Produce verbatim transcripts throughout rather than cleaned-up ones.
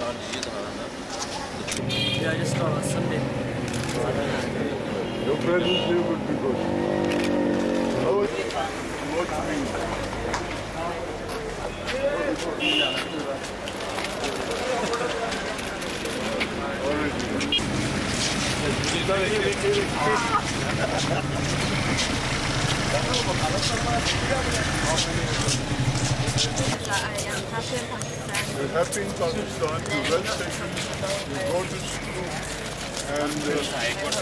Yeah, just call us Sunday. Your presence here would be good. Hello? We're happy in Pakistan, we're well stationed, we go to school, and uh,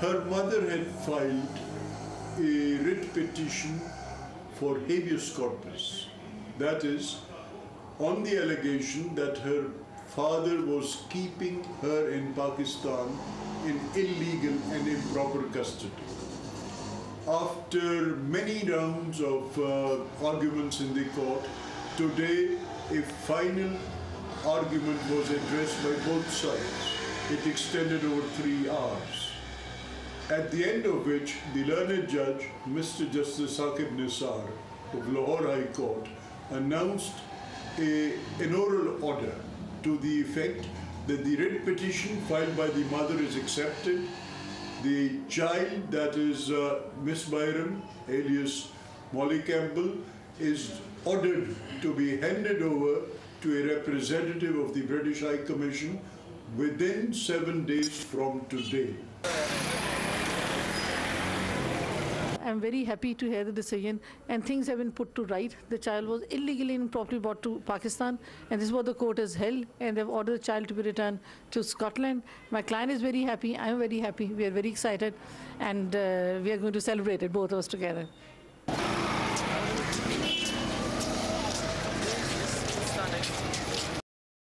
her mother had filed a writ petition for habeas corpus, that is, on the allegation that her father was keeping her in Pakistan in illegal and improper custody. After many rounds of uh, arguments in the court, today a final argument was addressed by both sides. It extended over three hours, at the end of which the learned judge, Mister Justice Saqib Nisar of Lahore High Court, announced a, an oral order to the effect that the writ petition filed by the mother is accepted. The child, that is uh, Misbah Iram, alias Molly Campbell, is ordered to be handed over to a representative of the British High Commission within seven days from today. I'm very happy to hear the decision, and things have been put to right. The child was illegally and improperly brought to Pakistan, and this is what the court has held, and they've ordered the child to be returned to Scotland. My client is very happy, I'm very happy, we are very excited, and uh, we are going to celebrate it, both of us together.